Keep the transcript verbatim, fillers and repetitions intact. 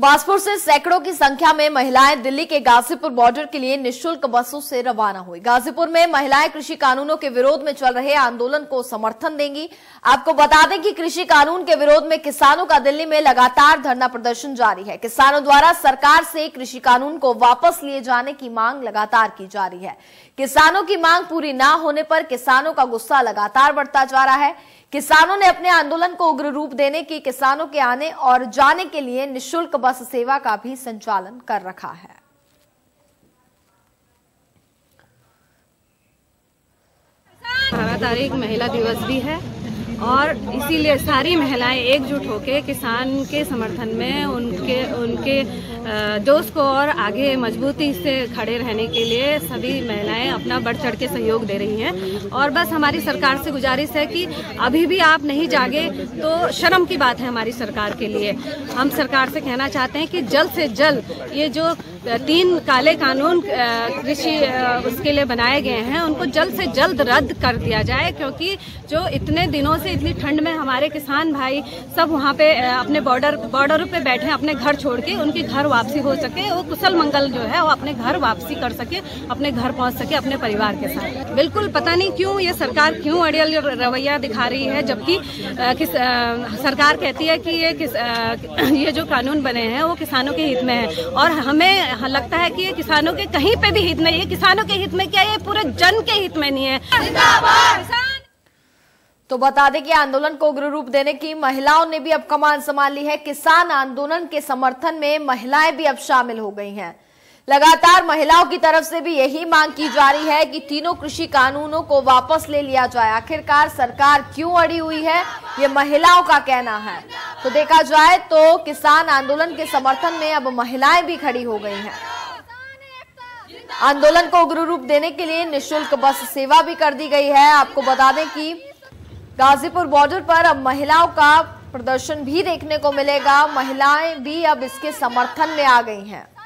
बाजपुर से सैकड़ों की संख्या में महिलाएं दिल्ली के गाजीपुर बॉर्डर के लिए निःशुल्क बसों से रवाना हुई। गाजीपुर में महिलाएं कृषि कानूनों के विरोध में चल रहे आंदोलन को समर्थन देंगी। आपको बता दें कि कृषि कानून के विरोध में किसानों का दिल्ली में लगातार धरना प्रदर्शन जारी है। किसानों द्वारा सरकार से कृषि कानून को वापस लिए जाने की मांग लगातार की जा रही है। किसानों की मांग पूरी न होने पर किसानों का गुस्सा लगातार बढ़ता जा रहा है। किसानों ने अपने आंदोलन को उग्र रूप देने की किसानों के आने और जाने के लिए निःशुल्क बस सेवा का भी संचालन कर रखा है। बारह तारीख महिला दिवस भी है और इसीलिए सारी महिलाएं एकजुट होकर किसान के समर्थन में उनके उनके जोश को और आगे मजबूती से खड़े रहने के लिए सभी महिलाएं अपना बढ़ चढ़ के सहयोग दे रही हैं। और बस हमारी सरकार से गुजारिश है कि अभी भी आप नहीं जागे तो शर्म की बात है हमारी सरकार के लिए। हम सरकार से कहना चाहते हैं कि जल्द से जल्द ये जो तीन काले कानून कृषि उसके लिए बनाए गए हैं उनको जल्द से जल्द रद्द कर दिया जाए, क्योंकि जो इतने दिनों से इतनी ठंड में हमारे किसान भाई सब वहाँ पे अपने बॉर्डर बॉर्डर पे बैठे हैं, अपने घर छोड़ के उनकी घर वापसी हो सके, वो कुशल मंगल जो है वो अपने घर वापसी कर सके, अपने घर पहुँच सके अपने परिवार के साथ। बिल्कुल पता नहीं क्यों ये सरकार क्यों अड़ियल रवैया दिखा रही है, जबकि सरकार कहती है कि ये ये जो कानून बने हैं वो किसानों के हित में है। और हमें लगता है कि ये किसानों के कहीं पे भी हित नहीं है। किसानों के हित में क्या, ये पूरे जन के हित में नहीं है। तो बता दें कि आंदोलन को उग्र रूप देने की महिलाओं ने भी अब कमान संभाल ली है। किसान आंदोलन के समर्थन में महिलाएं भी अब शामिल हो गई हैं। लगातार महिलाओं की तरफ से भी यही मांग की जा रही है कि तीनों कृषि कानूनों को वापस ले लिया जाए। आखिरकार सरकार क्यों अड़ी हुई है, ये महिलाओं का कहना है। तो देखा जाए तो किसान आंदोलन के समर्थन में अब महिलाएं भी खड़ी हो गई हैं। आंदोलन को उग्र रूप देने के लिए निःशुल्क बस सेवा भी कर दी गई है। आपको बता दें कि गाजीपुर बॉर्डर पर अब महिलाओं का प्रदर्शन भी देखने को मिलेगा। महिलाएं भी अब इसके समर्थन में आ गई हैं।